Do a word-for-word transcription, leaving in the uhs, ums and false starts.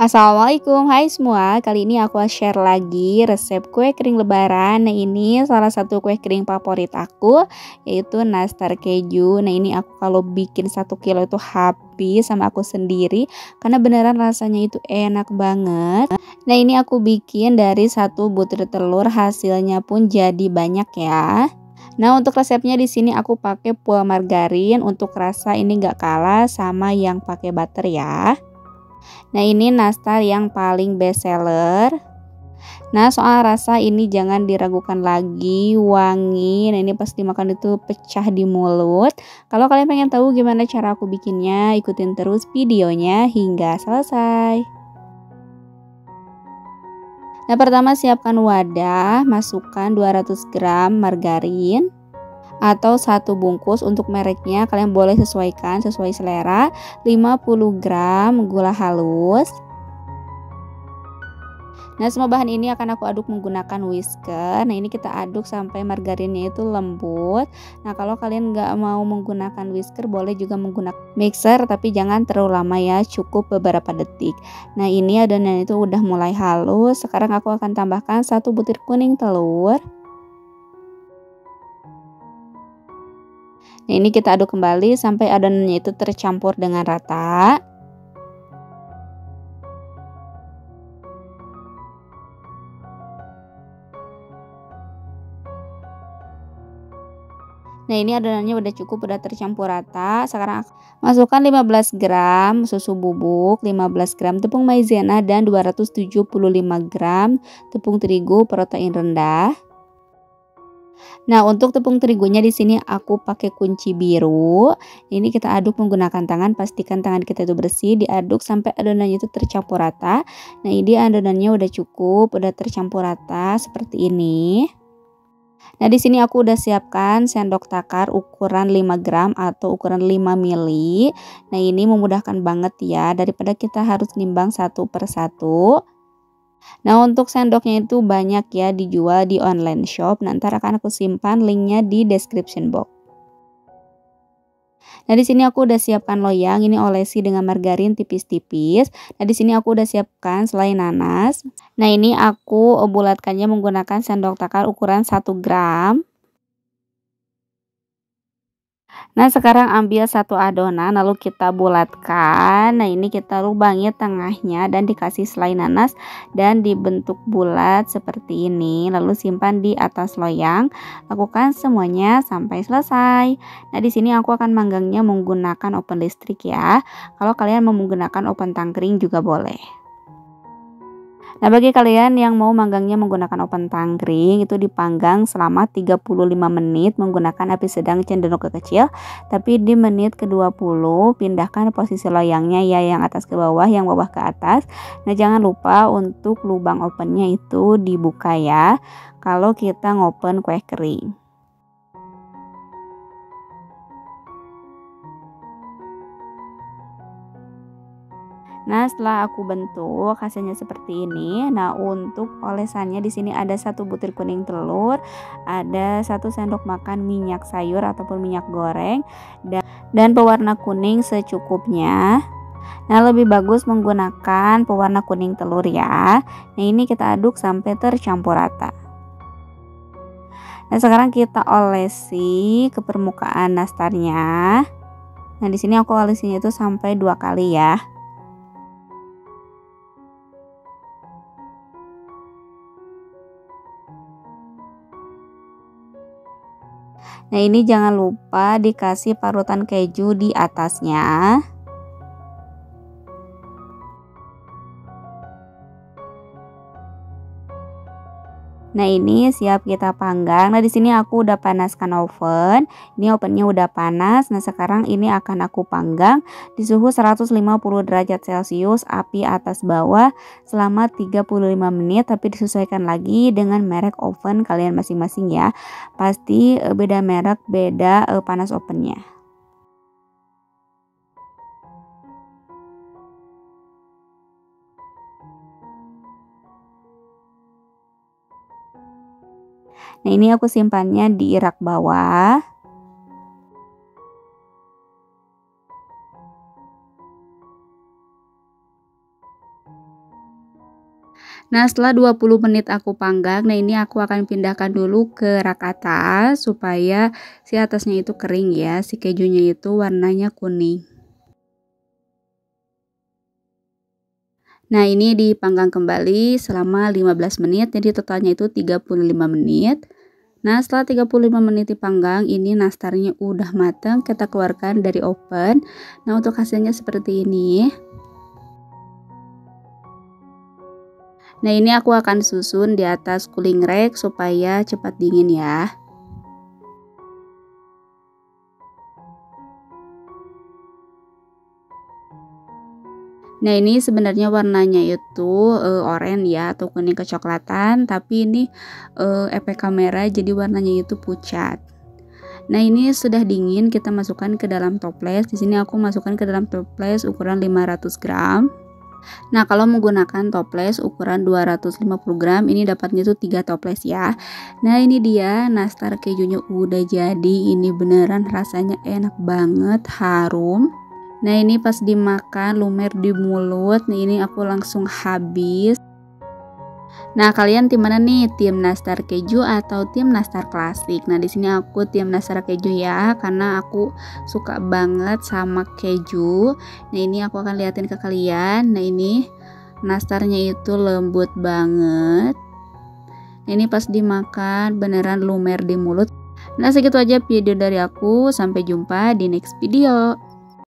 Assalamualaikum, hai semua. Kali ini aku share lagi resep kue kering lebaran. Nah, ini salah satu kue kering favorit aku, yaitu nastar keju. Nah, ini aku kalau bikin satu kilo itu habis sama aku sendiri, karena beneran rasanya itu enak banget. Nah, ini aku bikin dari satu butir telur, hasilnya pun jadi banyak ya. Nah, untuk resepnya di sini aku pakai buah margarin, untuk rasa ini nggak kalah sama yang pakai butter ya. Nah, ini nastar yang paling best seller. Nah, soal rasa ini jangan diragukan lagi, wangi. Nah, ini pas dimakan itu pecah di mulut. Kalau kalian pengen tahu gimana cara aku bikinnya, ikutin terus videonya hingga selesai. Nah, pertama siapkan wadah, masukkan dua ratus gram margarin atau satu bungkus, untuk mereknya kalian boleh sesuaikan sesuai selera, lima puluh gram gula halus. Nah, semua bahan ini akan aku aduk menggunakan whisker. Nah, ini kita aduk sampai margarinnya itu lembut. Nah, kalau kalian nggak mau menggunakan whisker, boleh juga menggunakan mixer, tapi jangan terlalu lama ya, cukup beberapa detik. Nah, ini adonan itu udah mulai halus. Sekarang aku akan tambahkan satu butir kuning telur. Nah, ini kita aduk kembali sampai adonannya itu tercampur dengan rata. Nah, ini adonannya udah cukup, udah tercampur rata. Sekarang masukkan lima belas gram susu bubuk, lima belas gram tepung maizena, dan dua ratus tujuh puluh lima gram tepung terigu protein rendah. Nah, untuk tepung terigunya di sini aku pakai kunci biru. Ini kita aduk menggunakan tangan, pastikan tangan kita itu bersih, diaduk sampai adonannya itu tercampur rata. Nah, ini adonannya udah cukup, udah tercampur rata seperti ini. Nah, di sini aku udah siapkan sendok takar ukuran lima gram atau ukuran lima mili. Nah, ini memudahkan banget ya, daripada kita harus nimbang satu per satu. Nah, untuk sendoknya itu banyak ya dijual di online shop. Nah, ntar akan aku simpan linknya di description box. Nah, di sini aku udah siapkan loyang, ini olesi dengan margarin tipis-tipis. Nah, di sini aku udah siapkan selai nanas. Nah, ini aku bulatkannya menggunakan sendok takar ukuran satu gram. Nah, sekarang ambil satu adonan lalu kita bulatkan. Nah, ini kita lubangi tengahnya dan dikasih selai nanas dan dibentuk bulat seperti ini, lalu simpan di atas loyang. Lakukan semuanya sampai selesai. Nah, di sini aku akan manggangnya menggunakan oven listrik ya. Kalau kalian menggunakan oven tangkring juga boleh. Nah, bagi kalian yang mau manggangnya menggunakan oven tangkring, itu dipanggang selama tiga puluh lima menit menggunakan api sedang cenderung ke kecil. Tapi di menit ke dua puluh pindahkan posisi loyangnya ya, yang atas ke bawah, yang bawah ke atas. Nah, jangan lupa untuk lubang ovennya itu dibuka ya kalau kita ngopen kue kering. Nah, setelah aku bentuk hasilnya seperti ini. Nah, untuk olesannya di sini ada satu butir kuning telur, ada satu sendok makan minyak sayur ataupun minyak goreng, dan, dan pewarna kuning secukupnya. Nah, lebih bagus menggunakan pewarna kuning telur ya. Nah, ini kita aduk sampai tercampur rata. Nah, sekarang kita olesi ke permukaan nastarnya. Nah, di sini aku olesinya itu sampai dua kali ya. Nah, ini jangan lupa dikasih parutan keju di atasnya. Nah, ini siap kita panggang. Nah, di sini aku udah panaskan oven. Ini ovennya udah panas. Nah, sekarang ini akan aku panggang di suhu seratus lima puluh derajat Celcius, api atas bawah selama tiga puluh lima menit, tapi disesuaikan lagi dengan merek oven kalian masing-masing ya. Pasti beda merek, beda panas ovennya. Nah, ini aku simpannya di rak bawah. Nah, setelah dua puluh menit aku panggang, nah ini aku akan pindahkan dulu ke rak atas supaya si atasnya itu kering ya, si kejunya itu warnanya kuning. Nah, ini dipanggang kembali selama lima belas menit, jadi totalnya itu tiga puluh lima menit. Nah, setelah tiga puluh lima menit dipanggang, ini nastarnya udah mateng, kita keluarkan dari oven. Nah, untuk hasilnya seperti ini. Nah, ini aku akan susun di atas cooling rack supaya cepat dingin ya. Nah, ini sebenarnya warnanya itu e, oranye ya atau kuning kecoklatan, tapi ini e, efek kamera jadi warnanya itu pucat. Nah, ini sudah dingin, kita masukkan ke dalam toples. Di sini aku masukkan ke dalam toples ukuran lima ratus gram. Nah, kalau menggunakan toples ukuran dua ratus lima puluh gram, ini dapatnya tuh tiga toples ya. Nah, ini dia nastar kejunya udah jadi. Ini beneran rasanya enak banget, harum. Nah, ini pas dimakan lumer di mulut. Nah, ini aku langsung habis. Nah, kalian tim mana nih? Tim nastar keju atau tim nastar klasik? Nah, di sini aku tim nastar keju ya, karena aku suka banget sama keju. Nah, ini aku akan liatin ke kalian. Nah, ini nastarnya itu lembut banget. Nah, ini pas dimakan beneran lumer di mulut. Nah, segitu aja video dari aku. Sampai jumpa di next video.